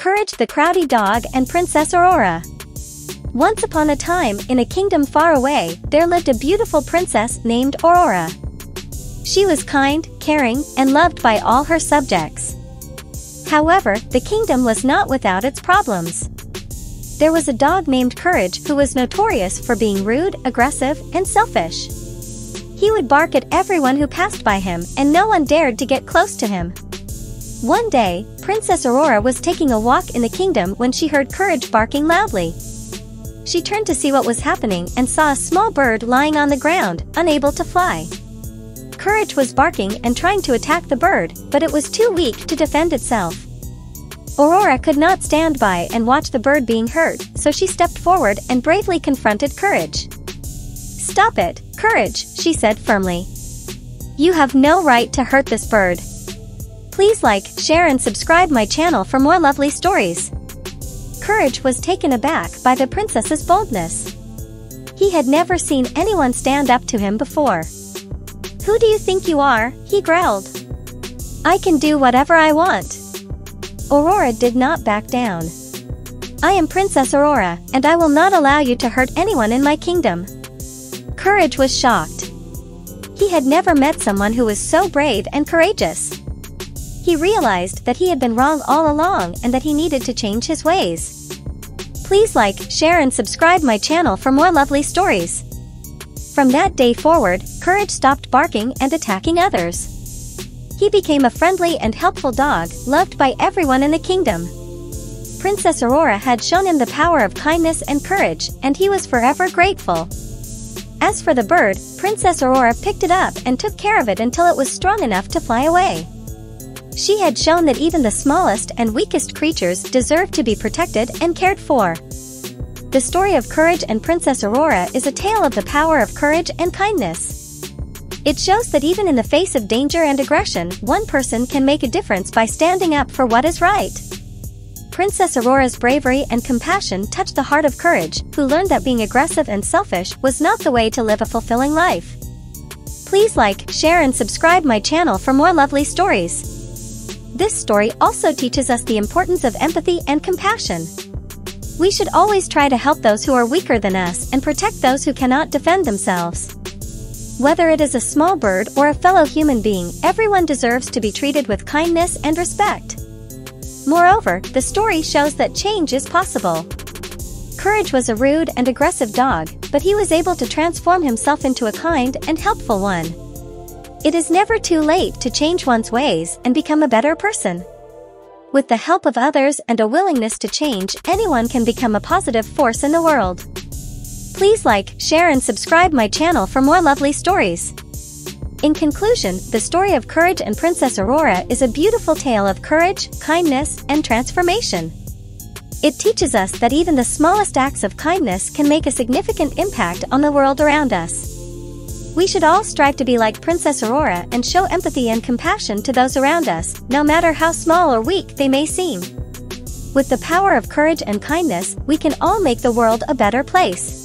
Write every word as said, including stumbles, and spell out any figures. Courage the Cowardly Dog and Princess Aurora. Once upon a time, in a kingdom far away, there lived a beautiful princess named Aurora. She was kind, caring, and loved by all her subjects. However, the kingdom was not without its problems. There was a dog named Courage who was notorious for being rude, aggressive, and selfish. He would bark at everyone who passed by him, and no one dared to get close to him. One day, Princess Aurora was taking a walk in the kingdom when she heard Courage barking loudly. She turned to see what was happening and saw a small bird lying on the ground, unable to fly. Courage was barking and trying to attack the bird, but it was too weak to defend itself. Aurora could not stand by and watch the bird being hurt, so she stepped forward and bravely confronted Courage. "Stop it, Courage," she said firmly. "You have no right to hurt this bird." Please like, share and subscribe my channel for more lovely stories. Courage was taken aback by the princess's boldness. He had never seen anyone stand up to him before. "Who do you think you are?" he growled. "I can do whatever I want." Aurora did not back down. "I am Princess Aurora, and I will not allow you to hurt anyone in my kingdom." Courage was shocked. He had never met someone who was so brave and courageous. He realized that he had been wrong all along and that he needed to change his ways. Please like, share and subscribe my channel for more lovely stories. From that day forward, Courage stopped barking and attacking others. He became a friendly and helpful dog, loved by everyone in the kingdom. Princess Aurora had shown him the power of kindness and courage, and he was forever grateful. As for the bird, Princess Aurora picked it up and took care of it until it was strong enough to fly away. She had shown that even the smallest and weakest creatures deserve to be protected and cared for. The story of Courage and Princess Aurora is a tale of the power of courage and kindness. It shows that even in the face of danger and aggression, one person can make a difference by standing up for what is right. Princess Aurora's bravery and compassion touched the heart of Courage, who learned that being aggressive and selfish was not the way to live a fulfilling life. Please like, share and subscribe my channel for more lovely stories. This story also teaches us the importance of empathy and compassion. We should always try to help those who are weaker than us and protect those who cannot defend themselves. Whether it is a small bird or a fellow human being, everyone deserves to be treated with kindness and respect. Moreover, the story shows that change is possible. Courage was a rude and aggressive dog, but he was able to transform himself into a kind and helpful one. It is never too late to change one's ways and become a better person. With the help of others and a willingness to change, anyone can become a positive force in the world. Please like, share and subscribe my channel for more lovely stories. In conclusion, the story of Courage and Princess Aurora is a beautiful tale of courage, kindness, and transformation. It teaches us that even the smallest acts of kindness can make a significant impact on the world around us. We should all strive to be like Princess Aurora and show empathy and compassion to those around us, no matter how small or weak they may seem. With the power of courage and kindness, we can all make the world a better place.